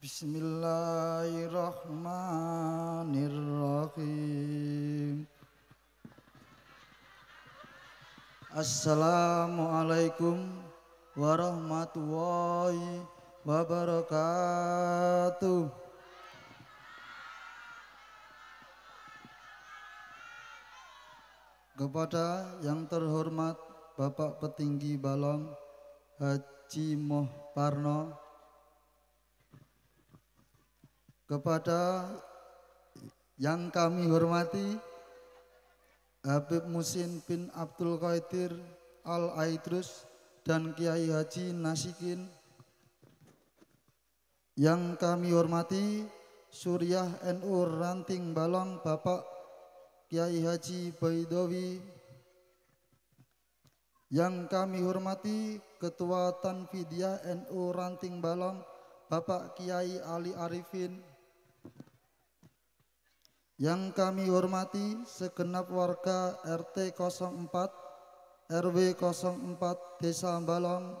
Bismillahirrahmanirrahim. Assalamualaikum warahmatullahi wabarakatuh. Kepada yang terhormat Bapak Petinggi Balong Haji Moh Parno, kepada yang kami hormati Habib Muhsin bin Abdul Qadir al-Aidrus dan Kiai Haji Nasikin, yang kami hormati Suriah NU Ranting Balong Bapak Kiai Haji Baidowi, yang kami hormati Ketua Tanfidiyah NU Ranting Balong Bapak Kiai Ali Arifin, yang kami hormati segenap warga RT 04 RW 04 Desa Balong,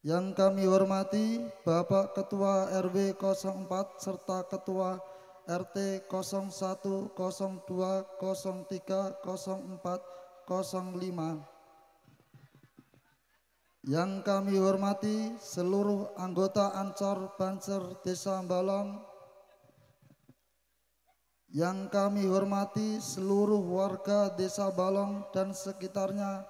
yang kami hormati Bapak Ketua RW 04 serta Ketua RT 01 02 03 04 05, yang kami hormati seluruh anggota Ansor Banser Desa Balong, yang kami hormati seluruh warga Desa Balong dan sekitarnya,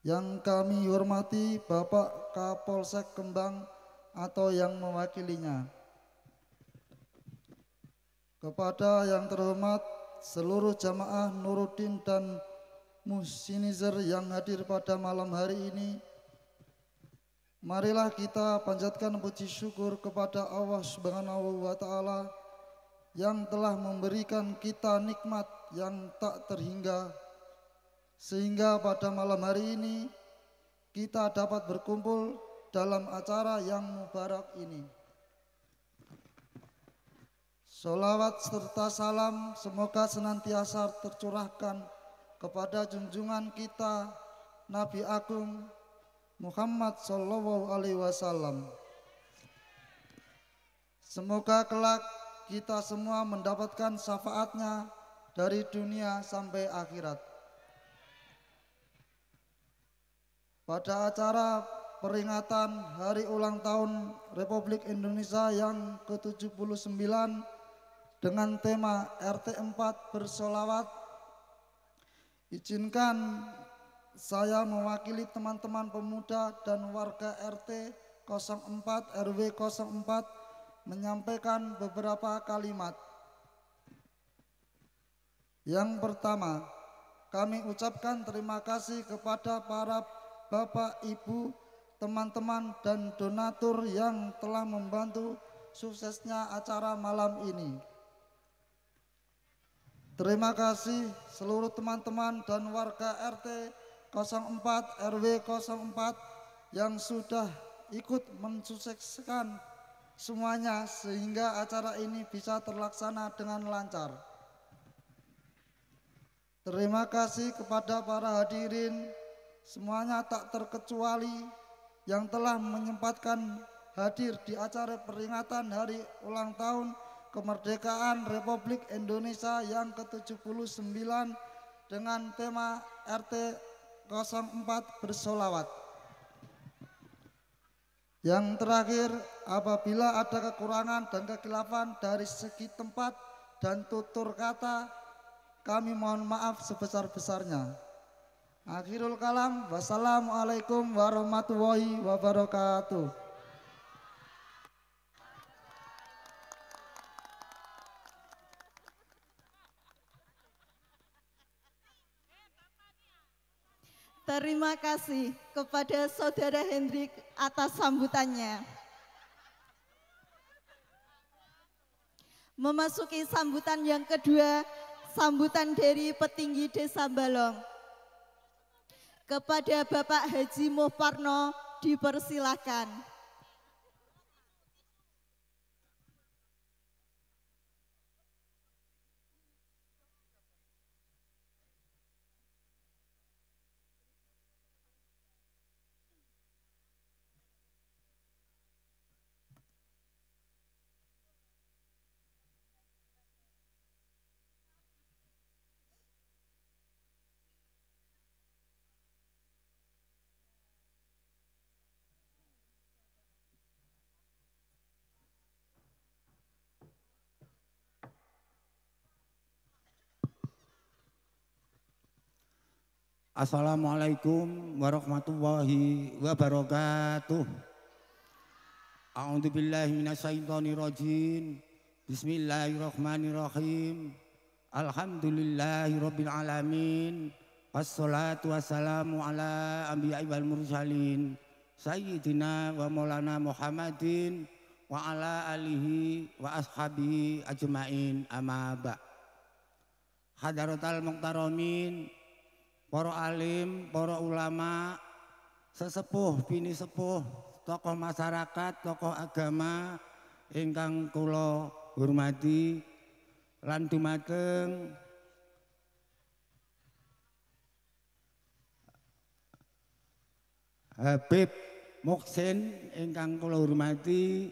yang kami hormati Bapak Kapolsek Kembang atau yang mewakilinya. Kepada yang terhormat seluruh jamaah Nuruddin dan Muhsinizer yang hadir pada malam hari ini, marilah kita panjatkan puji syukur kepada Allah Subhanahu wa Ta'ala yang telah memberikan kita nikmat yang tak terhingga, sehingga pada malam hari ini kita dapat berkumpul dalam acara yang mubarak ini. Sholawat serta salam semoga senantiasa tercurahkan kepada junjungan kita Nabi Agung Muhammad Shallallahu Alaihi Wasallam. Semoga kelak kita semua mendapatkan syafaatnya dari dunia sampai akhirat. Pada acara peringatan hari ulang tahun Republik Indonesia yang ke-79 dengan tema RT4 bersolawat, izinkan saya mewakili teman-teman pemuda dan warga RT 04 RW 04 menyampaikan beberapa kalimat. Yang pertama, kami ucapkan terima kasih kepada para bapak, ibu, teman-teman dan donatur yang telah membantu suksesnya acara malam ini. Terima kasih seluruh teman-teman dan warga RT 04 RW 04 yang sudah ikut mensukseskan semuanya sehingga acara ini bisa terlaksana dengan lancar. Terima kasih kepada para hadirin semuanya tak terkecuali yang telah menyempatkan hadir di acara peringatan hari ulang tahun kemerdekaan Republik Indonesia yang ke-79 dengan tema RT 04 bersolawat. Yang terakhir, apabila ada kekurangan dan kekhilafan dari segi tempat dan tutur kata, kami mohon maaf sebesar-besarnya. Akhirul kalam, wassalamualaikum warahmatullahi wabarakatuh. Terima kasih kepada saudara Hendrik atas sambutannya. Memasuki sambutan yang kedua, sambutan dari petinggi Desa Balong. Kepada Bapak Haji Moh Parno dipersilakan. Assalamualaikum warahmatullahi wabarakatuh. A'udzubillahi minasyaitonirrajim. Bismillahirrahmanirrahim. Alhamdulillahirabbil alamin. Wassalatu wassalamu ala anbiya'i wal mursalin sayyidina wa maulana Muhammadin wa ala alihi wa ashabihi ajmain amma ba. Hadaratul muhtaramin, para alim, para ulama, sesepuh, bini sepuh, tokoh masyarakat, tokoh agama ingkang kula hormati lan dumateng Habib Muhsin ingkang kula hormati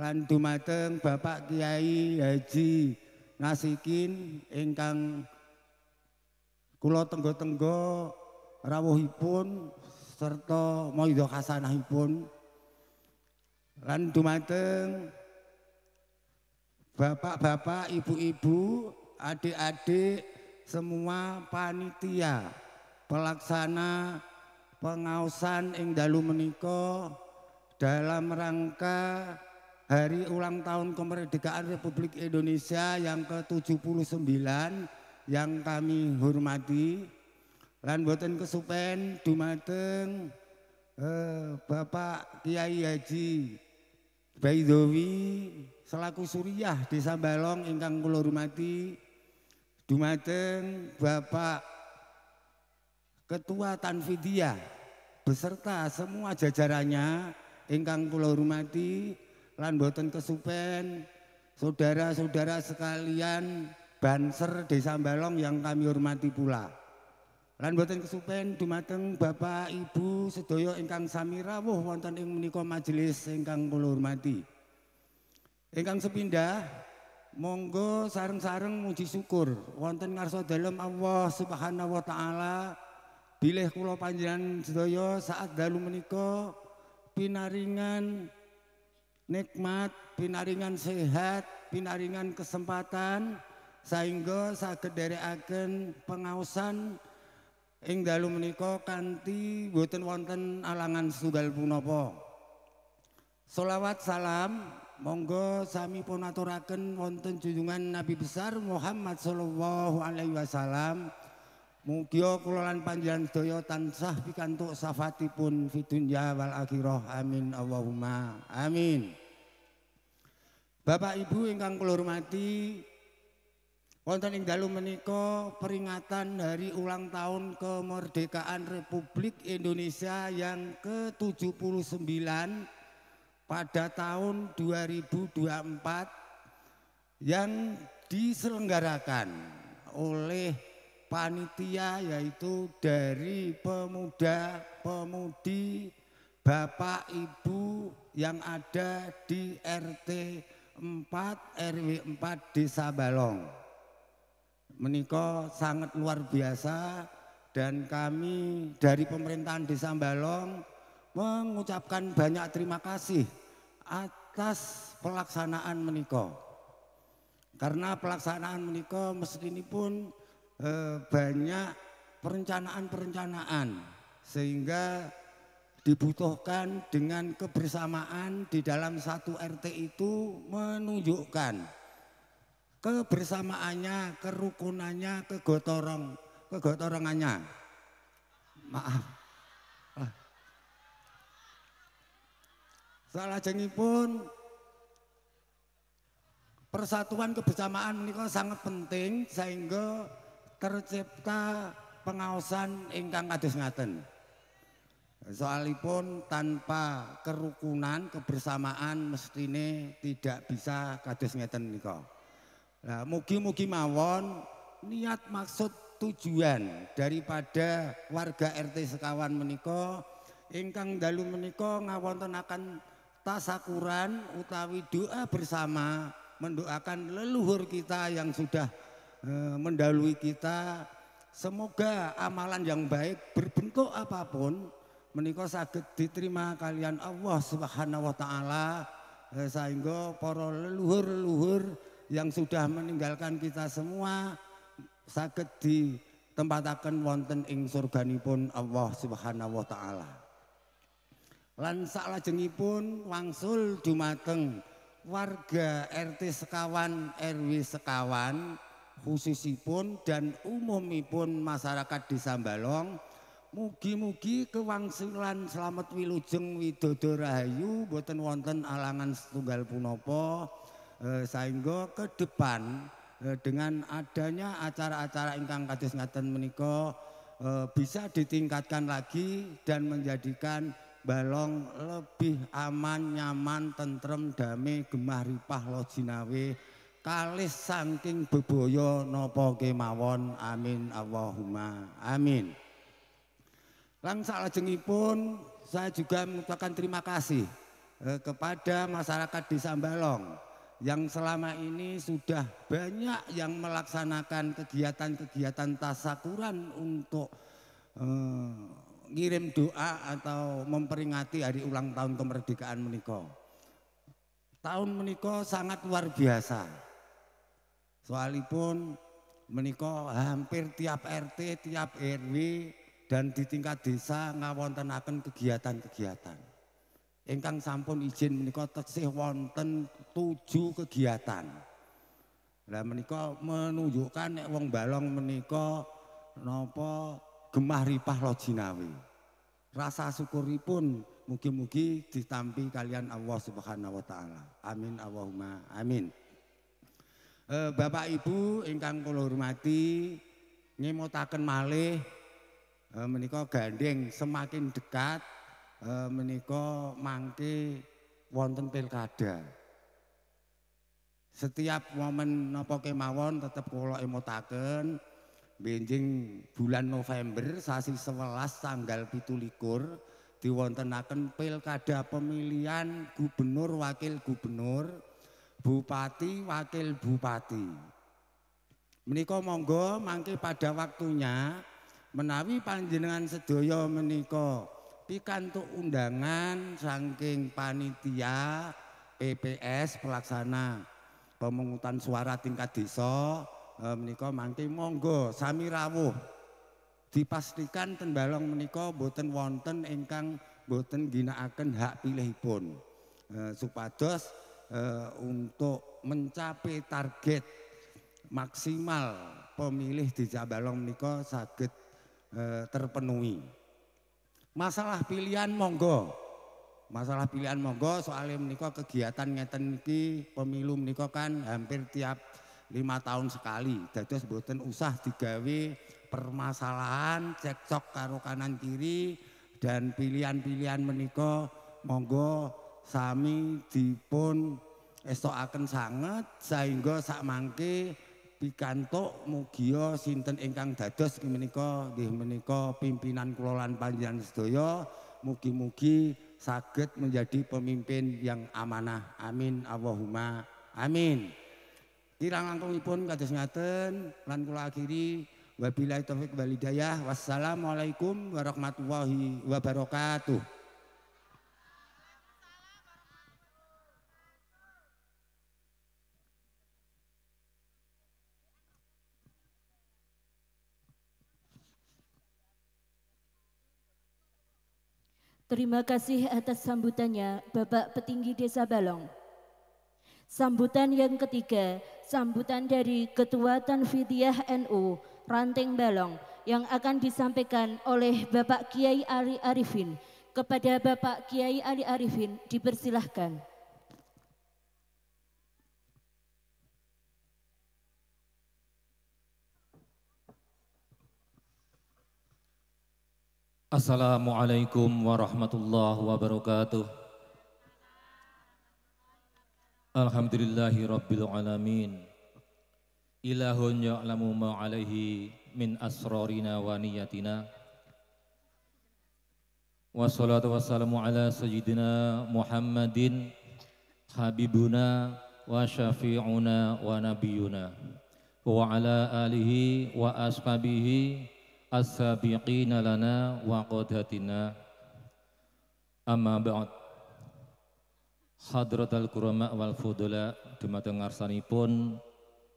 lan dumateng Bapak Kiai Haji Nasikin ingkang kula tenggo-tenggo rawuhipun serta maidho hasanahipun, lan dumateng bapak-bapak, ibu-ibu, adik-adik, semua panitia pelaksana pengaosan ing dalu menika dalam rangka hari ulang tahun kemerdekaan Republik Indonesia yang ke-79 yang kami hormati, lan boten kesupen dumateng Bapak Kiai Haji Baidowi selaku Suriah Desa Balong ingkang kula hormati, dumateng Bapak Ketua Tanfidia beserta semua jajarannya ingkang kula hormati, lan boten kesupen saudara-saudara sekalian Banser Desa Balong yang kami hormati pula. Lan boten kesupen dumateng Bapak Ibu sedaya ingkang sami rawuh wonten ing menika majelis ingkang kula hormati. Ingkang sepindah monggo sareng-sareng muji syukur wonten ngarsa dalem Allah Subhanahu wa taala bilih kula panjenengan sedaya saat dalu menika pinaringan nikmat, pinaringan sehat, pinaringan kesempatan sehingga saged nderekaken pengaosan ing dalu menika kanthi boten wonten alangan setunggal punapa. Sholawat salam monggo sami pun aturaken wonten junjungan Nabi besar Muhammad sallallahu alaihi wasallam. Mugi kula lan panjenengan sedaya tansah pikantuk syafaatipun fid dunya wal akhirah. Amin Allahumma amin. Bapak Ibu ingkang kula hormati, wonten ing dalu menika peringatan hari ulang tahun kemerdekaan Republik Indonesia yang ke-79 pada tahun 2024 yang diselenggarakan oleh panitia yaitu dari pemuda pemudi Bapak Ibu yang ada di RT 4 RW 4 Desa Balong. Menika sangat luar biasa dan kami dari pemerintahan Desa Balong mengucapkan banyak terima kasih atas pelaksanaan menika. Karena pelaksanaan menika mestinipun banyak perencanaan-perencanaan sehingga dibutuhkan dengan kebersamaan di dalam satu RT itu menunjukkan kebersamaannya, kerukunannya, kegotorongannya. Maaf. Salajengipun persatuan kebersamaan menika sangat penting sehingga tercipta pengaosan ingkang kados ngaten. Soalipun tanpa kerukunan, kebersamaan mestine tidak bisa kados ngeten menika. Nah, mugi-mugi mawon niat maksud tujuan daripada warga RT sekawan menika ingkang dalu menika ngawontenaken tasakuran utawi doa bersama mendoakan leluhur kita yang sudah mendahului kita. Semoga amalan yang baik berbentuk apapun menika saged diterima kalian Allah Subhanahu wa taala sehingga para leluhur-leluhur yang sudah meninggalkan kita semua saged tempataken wonten ing surganipun Allah Subhanahu wa taala. Lan salajengipun wangsul dumateng warga RT sekawan, RW sekawan, khususipun dan umumipun masyarakat Desa Balong. Mugi-mugi kewangsulan slamet wilujeng widodo rahayu boten wonten alangan setunggal punapa saengga ke depan dengan adanya acara-acara ingkang kados ngaten menika bisa ditingkatkan lagi dan menjadikan Balong lebih aman, nyaman, tentrem, damai, gemah ripah lojinawe kalih saking bebaya napa kemawon. Amin Allahumma amin. Lang salajengipun saya juga mengucapkan terima kasih kepada masyarakat Desa Balong yang selama ini sudah banyak yang melaksanakan kegiatan-kegiatan tasakuran untuk ngirim doa atau memperingati hari ulang tahun kemerdekaan menika. Tahun menika sangat luar biasa. Soalipun menika hampir tiap RT, tiap RW dan di tingkat desa ngawontenaken kegiatan-kegiatan. Ingkang sampun izin menika teksih wonten 7 kegiatan. Lah menika menunjukkan nek wong Balong menika napa gemah ripah lojinawi. Rasa syukuripun mugi-mugi ditampi kalian Allah Subhanahu wa taala. Amin Allahumma amin. Bapak Ibu ingkang kula hormati, ngemutaken malih menika gandeng semakin dekat menika mangke wonten pilkada. Setiap momen napa kemawon tetep kula emotaken benjing bulan November sasi 11 tanggal 27 diwontenaken pilkada pemilihan gubernur, wakil gubernur, bupati, wakil bupati. Menika monggo mangke pada waktunya menawi panjenengan sedaya menika pikantuk undangan saking panitia PPS pelaksana pemungutan suara tingkat desa menika mangke monggo sami rawuh dipastikan ten Balong menika boten wonten ingkang boten ginakaken hak pilihipun supados untuk mencapai target maksimal pemilih di Balong menika saged terpenuhi. Masalah pilihan monggo, masalah pilihan monggo. Soalnya menika kegiatan ngeten iki pemilu menika kan hampir tiap 5 tahun sekali, dados boten usah digawe permasalahan cekcok karo kanan kiri, dan pilihan-pilihan menika monggo sami dipun estokaken sanget sehingga sak mangke pikantuk mugia sinten ingkang dados menika nggih menika pimpinan kula lan panjenengan sedaya mugi-mugi saged menjadi pemimpin yang amanah. Amin Allahumma amin. Kirang langkungipun kados ngaten lan kula akhiri wabillahi taufik wal hidayah. Wassalamualaikum warahmatullahi wabarakatuh. Terima kasih atas sambutannya Bapak Petinggi Desa Balong. Sambutan yang ketiga, sambutan dari Ketua Tanfidiyah NU Ranting Balong yang akan disampaikan oleh Bapak Kiai Ali Arifin. Kepada Bapak Kiai Ali Arifin dipersilahkan. Assalamualaikum warahmatullahi wabarakatuh. Alhamdulillahi rabbil alamin. Ilahun ya'lamu ma alaihi min asrarina wa niyatina. Wassalatu wassalamu ala sayyidina Muhammadin habibuna wa syafi'una wa nabiyuna wa ala alihi wa ashabihi as-sabiqina lana wa qadatina. Amma ba'd. Hadratul kurama wal fudula dumateng ngarsanipun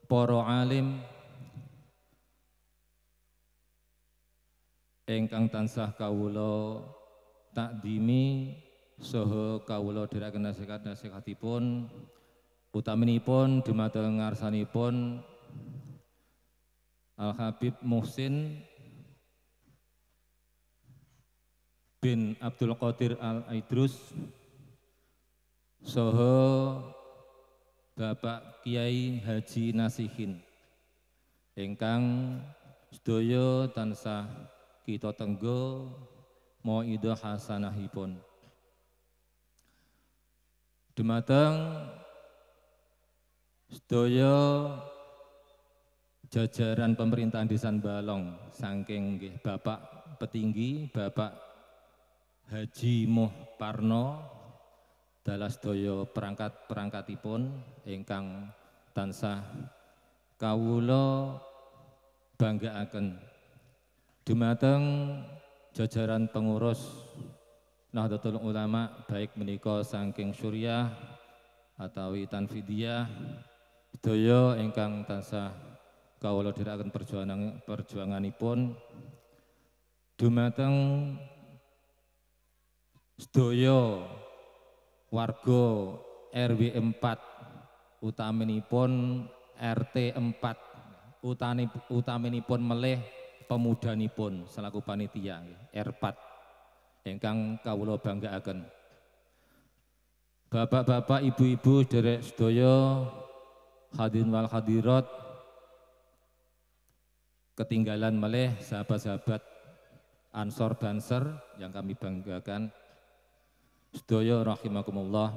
para alim, ingkang tansah kawula takdimi saha kawula dherekaken nasihat-nasihatipun utaminipun dumateng ngarsanipun Al Habib Muhsin bin Abdul Qadir al-Aidrus saha Bapak Kiai Haji Nasikin ingkang sedaya tansah kita tenggo mauidhah hasanahipun. Dumateng sedaya jajaran pemerintahan Desa Balong saking Bapak Petinggi Bapak Haji Moh Parno dalah sedaya perangkat-perangkatipun ingkang tansah kawula banggaaken. Dumateng jajaran pengurus Nahdlatul Ulama baik menika saking Suriah atawi Tanfidiyah sedaya ingkang tansah kawula dherekaken perjuanganipun. Dumateng sedaya warga RW 4 utaminipun RT 4 utaminipun melih pemudanipun selaku panitia R4 ingkang kawula banggaaken. Bapak-bapak, ibu-ibu, derek sedaya hadirin wal hadirat, ketinggalan meleh sahabat-sahabat Ansor Banser yang kami banggakan sedaya rahimakumullah.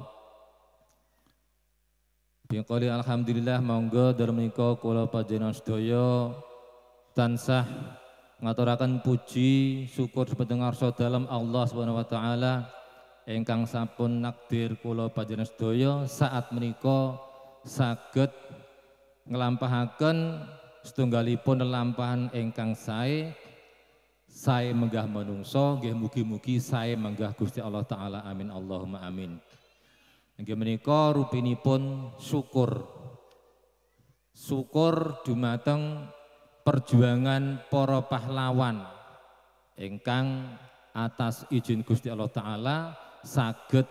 Bingkali alhamdulillah, monggo dalem menika kula panjenengan sedaya tansah ngaturaken puji syukur sampun ngarsa dalam Allah Subhanahu wa taala ingkang sampun nakdir kula panjenengan sedaya saat menika saged nglampahaken setunggalipun lelampahan ingkang sae menggah manungsa, nggih mugi-mugi sae menggah Gusti Allah taala. Amin Allahumma amin. Nggih menika rupinipun syukur. Syukur dumateng perjuangan para pahlawan ingkang atas izin Gusti Allah taala saged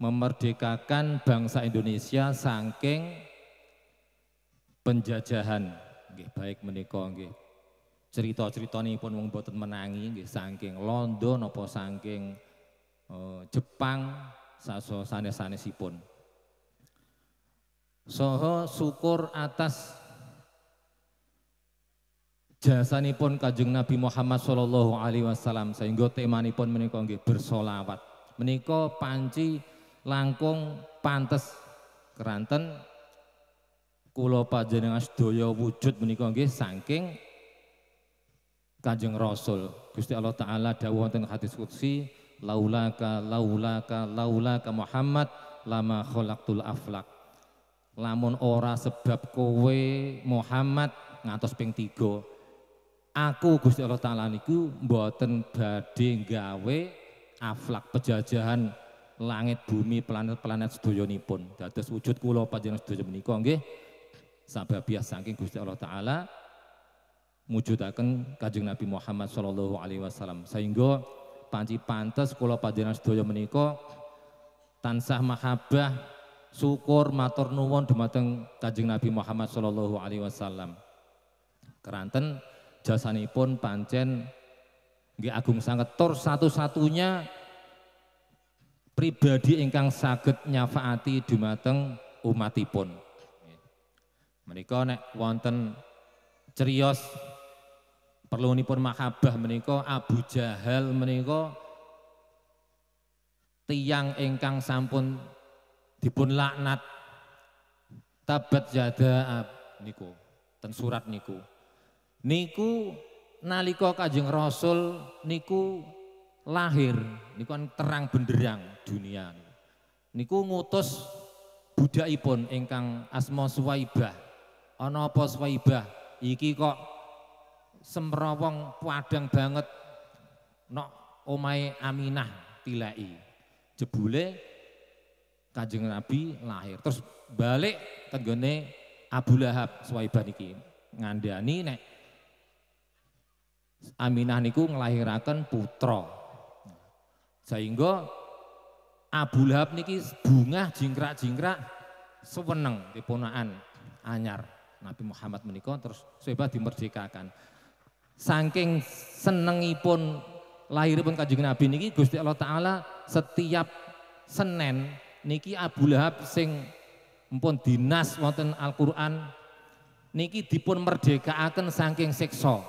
memerdekakan bangsa Indonesia saking penjajahan. Nggih baik menika nggih cerita-critanipun wong boten menangi nggih saking Londo napa saking Jepang saso sanes-sanesipun. Saha syukur atas jasanipun Kanjeng Nabi Muhammad sallallahu alaihi wasallam sehingga temanipun menika nggih bersolawat. Menika panci langkung pantes keranten kula panjenengan sedaya wujud menika nggih saking Kanjeng Rasul. Gusti Allah taala dawuh wonten hadis qudsi, laulaka laulaka laulaka Muhammad lama khalaqtul aflaq. Lamun ora sebab kowe Muhammad ngantos ping 3 aku Gusti Allah taala niku mboten badhe gawe aflak penjajahan langit bumi planet-planet sedoyonipun. Dados wujud kula panjenengan sedaya menika nggih sababiah saking Gusti Allah taala mujudaken Kanjeng Nabi Muhammad sallallahu alaihi wasallam. Sehingga panci pantes kula panjenengan sedaya menika tansah mahabbah syukur matur nuwun dumateng Kanjeng Nabi Muhammad sallallahu alaihi wasallam. Keranten jasanipun pancen nggih agung sanget tur satu-satunya pribadi ingkang saged nyafaati dumateng umatipun. Menika nek wonten criyos perlunipun mahabbah menika Abu Jahal menika tiyang ingkang sampun dipun laknat. Tabat yada niku ten surat niku. Niku nalika Kanjeng Rasul niku lahir niku terang benderang dunia niku ngutus budakipun ingkang asma Suwaibah. Ana apa Suwaibah iki kok semrawong padang banget nok omahe Aminah tilaki. Jebule Kanjeng Nabi lahir terus balik tenggone Abu Lahab. Suwaibah niki ngandani nek Aminah niku ngelahirakan putra. Sehingga Abu Lahab niki bungah jingkrak-jingkrak seweneng diponaan anyar Nabi Muhammad menika terus sebab dimerdekakan. Saking senengipun lahiripun Kanjeng Nabi niki Gusti Allah taala setiap Senin niki Abu Lahab sing mpun dinas wonten Al-Qur'an niki dipun merdekaaken saking siksa.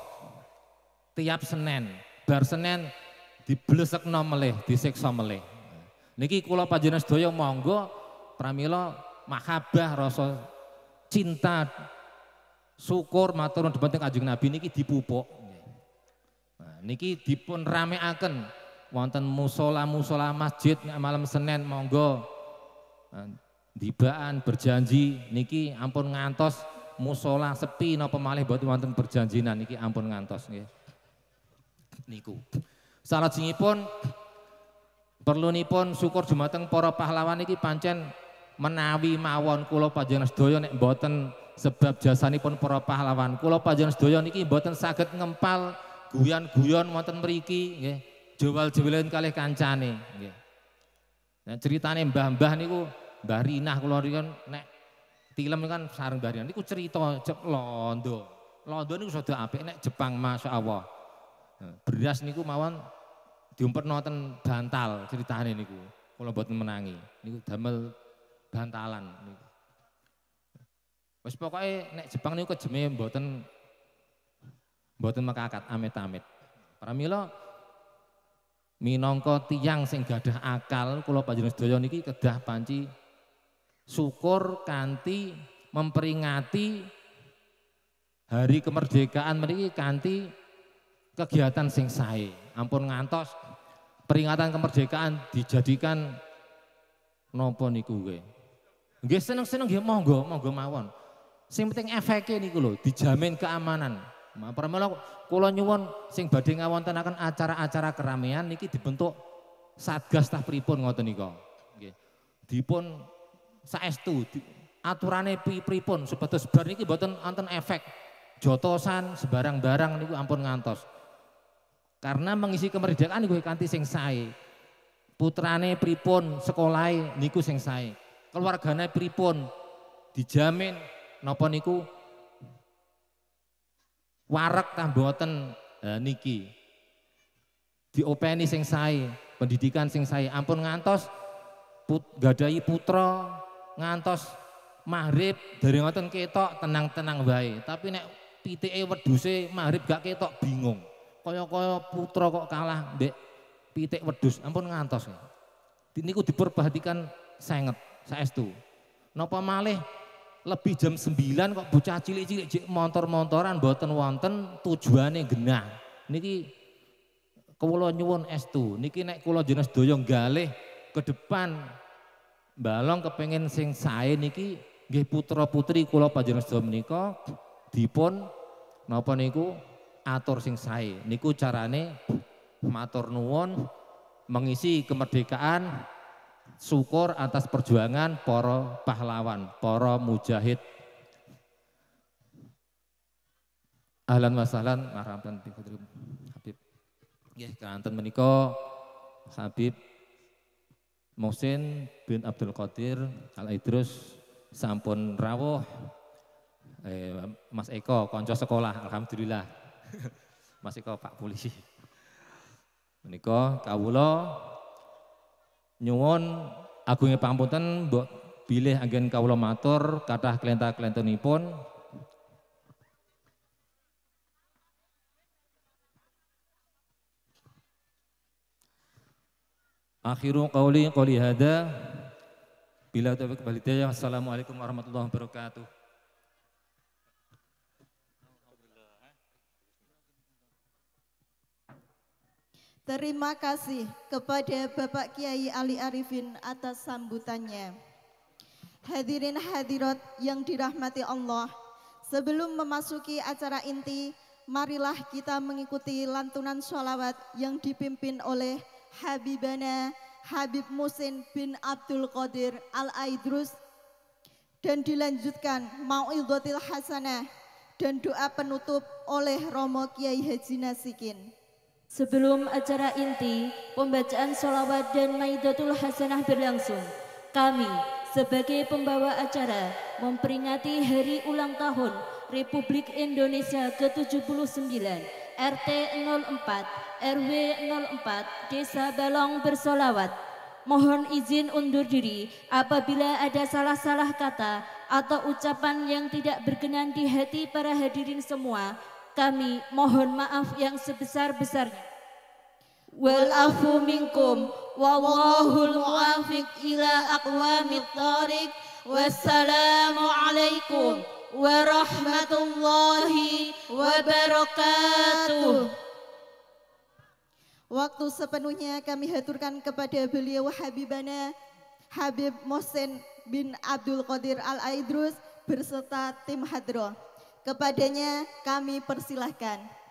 Tiap Senin, bar Senin diblesekno melih, disiksa melih. Niki kula panjenengan sedaya monggo pramila mahabbah rasa cinta syukur matur nuwun dhumateng Kanjeng Nabi niki dipupuk. Nah, niki dipun ramekaken wonten musala-musala masjid malam Senin monggo dibaan berjanji niki ampun ngantos musala sepi napa malih boten wonten berjanjinan niki ampun ngantos nggih. Niku. Salajengipun perlunipun syukur dumateng para pahlawan niki pancen menawi mawon kula panjenengan sedaya nek mboten sebab jasanipun para pahlawan kula panjenengan sedaya niki mboten saged ngempal guyon-guyon wonten mriki nggih jowal-jowalan kalih kancane nggih. Nah critane mbah-mbah niku Mbah Rinah kula riyen nek tilem kan sareng Mbah Rinah niku cerita Londo. Londo niku sedo apik nek Jepang masyaallah. Beras niku mawon diumpet nonton bantal ceritanya niku kalau buat menangi niku damel bantalan niku. Wes pokoknya nek Jepang niku kejeme mboten mekakat amit-amit. Pramila minangka tiyang sing gadah akal kula panjenengan sedaya niki kedah panci syukur kanthi memperingati hari kemerdekaan mriki kanthi kegiatan sing sae. Ampun ngantos peringatan kemerdekaan dijadikan nopo niku nggih. Nggih seneng-seneng nggih monggo mawon. Sing penting efeke niku lho dijamin keamanan. Pramila kula nyuwun sing badhe ngawontenaken acara-acara keramaian niki dibentuk satgas tah pripun ngoten nika. Nggih. Dipun saestu aturane pripun supados bar niki mboten wonten efek jotosan sebarang barang niku ampun ngantos. Karena mengisi kemerdekaan niku kanthi sing sae. Putrane pripun, sekolahe niku sing sae. Keluargane pripun dijamin napa niku warek ta mboten niki. Diopeni sing sae, pendidikan sing sae. Ampun ngantos gadahi putra ngantos Maghrib dari ngoten ketok tenang-tenang wae, tapi nek pitike wedhuse Maghrib gak ketok bingung. Kaya-kaya putra kok kalah mbek pitik wedhus, ampun ngantos. Niku diperhatikan sanget saestu. Napa malih lebih jam 9 kok bocah cilik-cilik jek montor-montoran mboten wonten tujuane genah. Niki kula nyuwun estu. Niki nek kula jeneng sedaya galih ke depan balong kepengin sing sae niki nggih putra-putri kula panjenengan sedaya menika dipun napa niku atur sing sae. Niku carane matur nuwun mengisi kemerdekaan syukur atas perjuangan para pahlawan, para mujahid. Ahlan wa sahlan marhaban bikum Habib. Nggih kanten menika Habib Muhsin bin Abdul Qadir al-Aidrus sampun rawuh. Mas Eko konco sekolah alhamdulillah. Mas Eko Pak Polisi. Menika kawula nyuwun agunging pangapunten mbok bilih anggen kawula matur kathah klenta-klentunipun. Akhiru qauli qouli hadza. Bila taufiq wal hidayah. Assalamualaikum warahmatullahi wabarakatuh. Terima kasih kepada Bapak Kiai Ali Arifin atas sambutannya. Hadirin hadirat yang dirahmati Allah, sebelum memasuki acara inti, marilah kita mengikuti lantunan sholawat yang dipimpin oleh Habibana Habib Muhsin bin Abdul Qadir al-Aidrus dan dilanjutkan mau'idhatil hasanah dan doa penutup oleh Romo Kiai Haji Nasikin. Sebelum acara inti, pembacaan sholawat dan maidatul hasanah berlangsung. Kami sebagai pembawa acara memperingati hari ulang tahun Republik Indonesia ke-79 RT 04 RW 04 Desa Balong bersolawat. Mohon izin undur diri apabila ada salah-salah kata atau ucapan yang tidak berkenan di hati para hadirin semua. Kami mohon maaf yang sebesar-besarnya. Wal afu minkum wallahul muwafiq ila aqwamit thoriq. Wassalamualaikum warahmatullahi wabarakatuh. Waktu sepenuhnya kami haturkan kepada beliau Habibana Habib Muhsin bin Abdul Qadir al-Aidrus berserta tim hadroh. Kepadanya kami persilahkan.